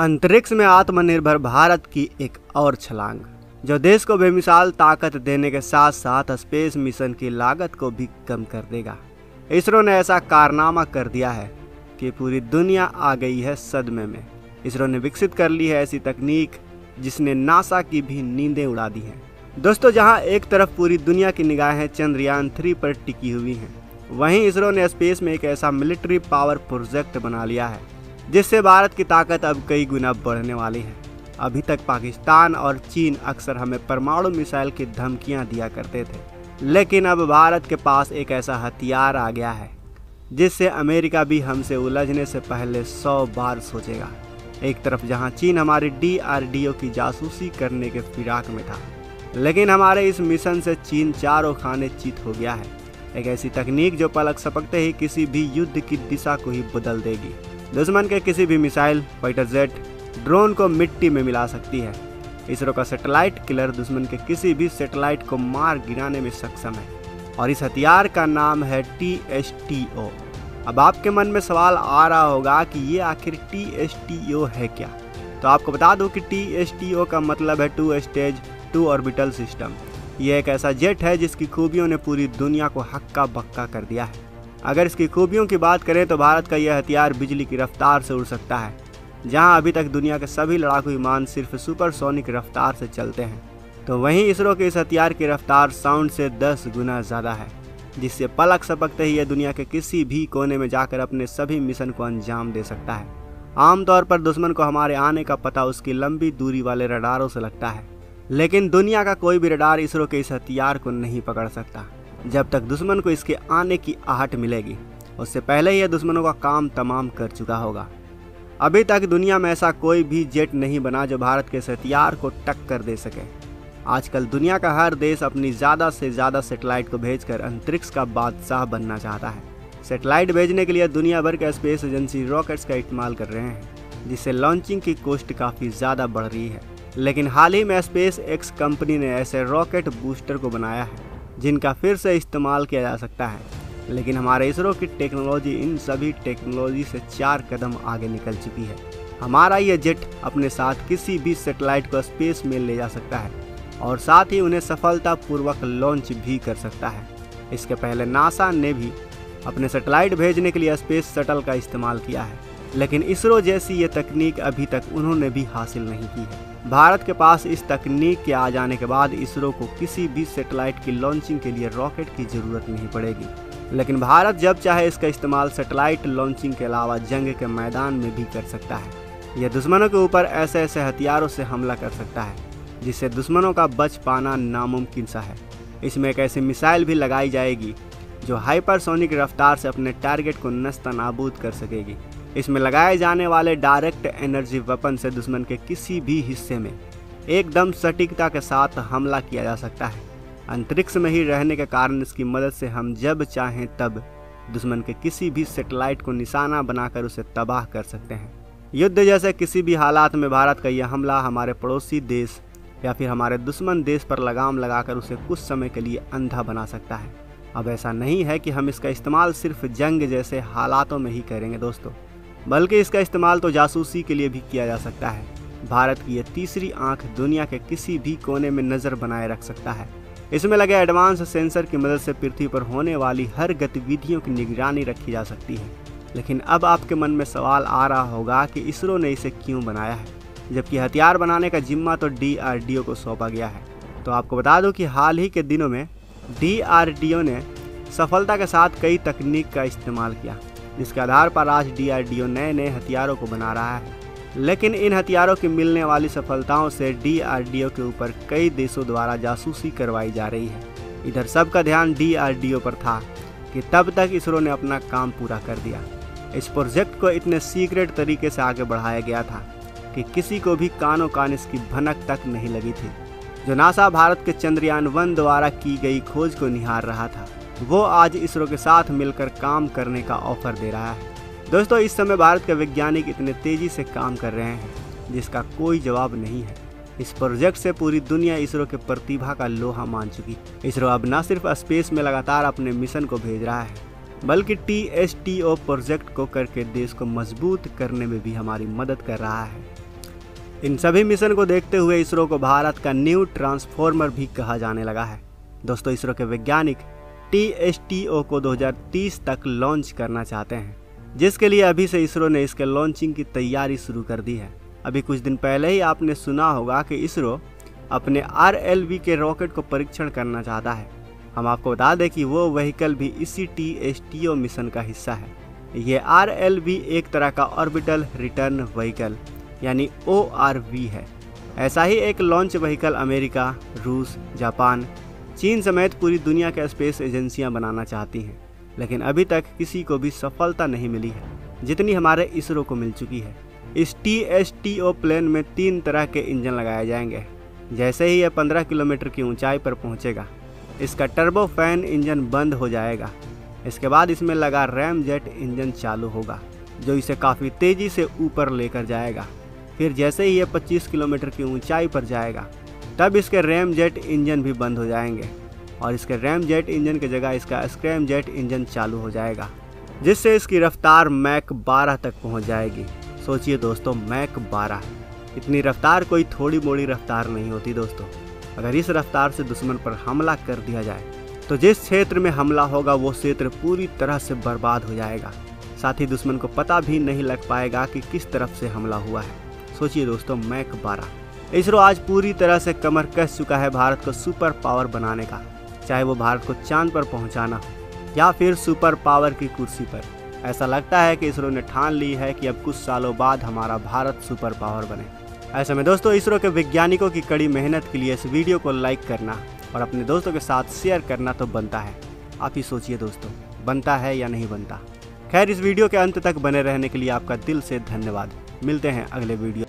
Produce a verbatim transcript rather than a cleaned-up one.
अंतरिक्ष में आत्मनिर्भर भारत की एक और छलांग, जो देश को बेमिसाल ताकत देने के साथ साथ स्पेस मिशन की लागत को भी कम कर देगा। इसरो ने ऐसा कारनामा कर दिया है कि पूरी दुनिया आ गई है सदमे में। इसरो ने विकसित कर ली है ऐसी तकनीक जिसने नासा की भी नींदें उड़ा दी हैं। दोस्तों, जहां एक तरफ पूरी दुनिया की निगाहें चंद्रयान थ्री पर टिकी हुई हैं, वहीं इसरो ने स्पेस में एक ऐसा मिलिट्री पावर प्रोजेक्ट बना लिया है जिससे भारत की ताकत अब कई गुना बढ़ने वाली है। अभी तक पाकिस्तान और चीन अक्सर हमें परमाणु मिसाइल की धमकियां दिया करते थे, लेकिन अब भारत के पास एक ऐसा हथियार आ गया है जिससे अमेरिका भी हमसे उलझने से पहले सौ बार सोचेगा। एक तरफ जहां चीन हमारी डी आर डी ओ की जासूसी करने के फिराक में था, लेकिन हमारे इस मिशन से चीन चारों खाने चित हो गया है। एक ऐसी तकनीक जो पलक झपकते ही किसी भी युद्ध की दिशा को ही बदल देगी। दुश्मन के किसी भी मिसाइल, फाइटर जेट, ड्रोन को मिट्टी में मिला सकती है। इसरो का सैटेलाइट किलर दुश्मन के किसी भी सैटेलाइट को मार गिराने में सक्षम है, और इस हथियार का नाम है टी एच टी ओ। अब आपके मन में सवाल आ रहा होगा कि ये आखिर टी एच टी ओ है क्या। तो आपको बता दूं कि टी एच टी ओ का मतलब है two stage to orbital system. ये एक ऐसा जेट है जिसकी खूबियों ने पूरी दुनिया को हक्का बक्का कर दिया है। अगर इसकी खूबियों की बात करें तो भारत का यह हथियार बिजली की रफ्तार से उड़ सकता है, जहां अभी तक दुनिया के सभी लड़ाकू विमान सिर्फ सुपरसोनिक रफ्तार से चलते हैं, तो वहीं इसरो के इस हथियार की रफ्तार साउंड से दस गुना ज़्यादा है, जिससे पलक झपकते ही यह दुनिया के किसी भी कोने में जाकर अपने सभी मिशन को अंजाम दे सकता है। आमतौर पर दुश्मन को हमारे आने का पता उसकी लंबी दूरी वाले रडारों से लगता है, लेकिन दुनिया का कोई भी रडार इसरो के इस हथियार को नहीं पकड़ सकता। जब तक दुश्मन को इसके आने की आहट मिलेगी, उससे पहले ही यह दुश्मनों का काम तमाम कर चुका होगा। अभी तक दुनिया में ऐसा कोई भी जेट नहीं बना जो भारत के हथियार को टक्कर दे सके। आजकल दुनिया का हर देश अपनी ज़्यादा से ज़्यादा सैटेलाइट को भेजकर अंतरिक्ष का बादशाह बनना चाहता है। सैटेलाइट भेजने के लिए दुनिया भर के स्पेस एजेंसी रॉकेट्स का इस्तेमाल कर रहे हैं, जिससे लॉन्चिंग की कॉस्ट काफ़ी ज़्यादा बढ़ रही है। लेकिन हाल ही में स्पेस एक्स कंपनी ने ऐसे रॉकेट बूस्टर को बनाया है जिनका फिर से इस्तेमाल किया जा सकता है, लेकिन हमारे इसरो की टेक्नोलॉजी इन सभी टेक्नोलॉजी से चार कदम आगे निकल चुकी है। हमारा यह जेट अपने साथ किसी भी सैटेलाइट को स्पेस में ले जा सकता है और साथ ही उन्हें सफलतापूर्वक लॉन्च भी कर सकता है। इसके पहले नासा ने भी अपने सैटेलाइट भेजने के लिए स्पेस शटल का इस्तेमाल किया है, लेकिन इसरो जैसी ये तकनीक अभी तक उन्होंने भी हासिल नहीं की है। भारत के पास इस तकनीक के आ जाने के बाद इसरो को किसी भी सैटेलाइट की लॉन्चिंग के लिए रॉकेट की ज़रूरत नहीं पड़ेगी, लेकिन भारत जब चाहे इसका इस्तेमाल सैटेलाइट लॉन्चिंग के अलावा जंग के मैदान में भी कर सकता है। यह दुश्मनों के ऊपर ऐसे ऐसे हथियारों से हमला कर सकता है जिससे दुश्मनों का बच पाना नामुमकिन सा है। इसमें एक ऐसी मिसाइल भी लगाई जाएगी जो हाइपरसोनिक रफ्तार से अपने टारगेट को नस्ता नाबूद कर सकेगी। इसमें लगाए जाने वाले डायरेक्ट एनर्जी वेपन से दुश्मन के किसी भी हिस्से में एकदम सटीकता के साथ हमला किया जा सकता है। अंतरिक्ष में ही रहने के कारण इसकी मदद से हम जब चाहें तब दुश्मन के किसी भी सैटेलाइट को निशाना बनाकर उसे तबाह कर सकते हैं। युद्ध जैसे किसी भी हालात में भारत का यह हमला हमारे पड़ोसी देश या फिर हमारे दुश्मन देश पर लगाम लगाकर उसे कुछ समय के लिए अंधा बना सकता है। अब ऐसा नहीं है कि हम इसका इस्तेमाल सिर्फ जंग जैसे हालातों में ही करेंगे दोस्तों, बल्कि इसका इस्तेमाल तो जासूसी के लिए भी किया जा सकता है। भारत की यह तीसरी आंख दुनिया के किसी भी कोने में नज़र बनाए रख सकता है। इसमें लगे एडवांस सेंसर की मदद से पृथ्वी पर होने वाली हर गतिविधियों की निगरानी रखी जा सकती है। लेकिन अब आपके मन में सवाल आ रहा होगा कि इसरो ने इसे क्यों बनाया है, जबकि हथियार बनाने का जिम्मा तो डी आर डी ओ को सौंपा गया है। तो आपको बता दूं कि हाल ही के दिनों में डी आर डी ओ ने सफलता के साथ कई तकनीक का इस्तेमाल किया, जिसके आधार पर आज डी आर डी ओ नए नए हथियारों को बना रहा है। लेकिन इन हथियारों की मिलने वाली सफलताओं से डी आर डी ओ के ऊपर कई देशों द्वारा जासूसी करवाई जा रही है। इधर सबका ध्यान डी आर डी ओ पर था कि तब तक इसरो ने अपना काम पूरा कर दिया। इस प्रोजेक्ट को इतने सीक्रेट तरीके से आगे बढ़ाया गया था कि किसी को भी कानों कान इसकी भनक तक नहीं लगी थी। जो नासा भारत के चंद्रयान वन द्वारा की गई खोज को निहार रहा था, वो आज इसरो के साथ मिलकर काम करने का ऑफर दे रहा है। दोस्तों, इस समय भारत के वैज्ञानिक इतने तेज़ी से काम कर रहे हैं जिसका कोई जवाब नहीं है। इस प्रोजेक्ट से पूरी दुनिया इसरो के प्रतिभा का लोहा मान चुकी। इसरो अब न सिर्फ स्पेस में लगातार अपने मिशन को भेज रहा है, बल्कि T H T O project को करके देश को मजबूत करने में भी हमारी मदद कर रहा है। इन सभी मिशन को देखते हुए इसरो को भारत का न्यू ट्रांसफॉर्मर भी कहा जाने लगा है। दोस्तों, इसरो के वैज्ञानिक टीएचटीओ को दो हज़ार तीस तक लॉन्च करना चाहते हैं, जिसके लिए अभी से इसरो ने इसके लॉन्चिंग की तैयारी शुरू कर दी है। अभी कुछ दिन पहले ही आपने सुना होगा कि इसरो अपने आरएलवी के रॉकेट को परीक्षण करना चाहता है। हम आपको बता दें कि वो व्हीकल भी इसी टीएचटीओ मिशन का हिस्सा है। ये आरएलवी एक तरह का ऑर्बिटल रिटर्न व्हीकल यानी ओआरवी है। ऐसा ही एक लॉन्च व्हीकल अमेरिका, रूस, जापान, चीन समेत पूरी दुनिया के स्पेस एजेंसियां बनाना चाहती हैं, लेकिन अभी तक किसी को भी सफलता नहीं मिली है जितनी हमारे इसरो को मिल चुकी है। इस टीएचटीओ प्लेन में तीन तरह के इंजन लगाए जाएंगे। जैसे ही यह पंद्रह किलोमीटर की ऊंचाई पर पहुंचेगा, इसका टर्बो फैन इंजन बंद हो जाएगा। इसके बाद इसमें लगा रैम जेट इंजन चालू होगा, जो इसे काफ़ी तेज़ी से ऊपर लेकर जाएगा। फिर जैसे ही यह पच्चीस किलोमीटर की ऊंचाई पर जाएगा, तब इसके रैम जेट इंजन भी बंद हो जाएंगे और इसके रैम जेट इंजन की जगह इसका स्क्रैम जेट इंजन चालू हो जाएगा, जिससे इसकी रफ्तार मैक बारह तक पहुंच जाएगी। सोचिए दोस्तों, मैक बारह, इतनी रफ्तार कोई थोड़ी मोड़ी रफ्तार नहीं होती। दोस्तों, अगर इस रफ्तार से दुश्मन पर हमला कर दिया जाए तो जिस क्षेत्र में हमला होगा वो क्षेत्र पूरी तरह से बर्बाद हो जाएगा। साथ ही दुश्मन को पता भी नहीं लग पाएगा कि किस तरफ से हमला हुआ है। सोचिए दोस्तों, मैक बारह। इसरो आज पूरी तरह से कमर कस चुका है भारत को सुपर पावर बनाने का, चाहे वो भारत को चांद पर पहुंचाना हो या फिर सुपर पावर की कुर्सी पर। ऐसा लगता है कि इसरो ने ठान ली है कि अब कुछ सालों बाद हमारा भारत सुपर पावर बने। ऐसे में दोस्तों, इसरो के वैज्ञानिकों की कड़ी मेहनत के लिए इस वीडियो को लाइक करना और अपने दोस्तों के साथ शेयर करना तो बनता है। आप ही सोचिए दोस्तों, बनता है या नहीं बनता। खैर, इस वीडियो के अंत तक बने रहने के लिए आपका दिल से धन्यवाद। मिलते हैं अगले वीडियो।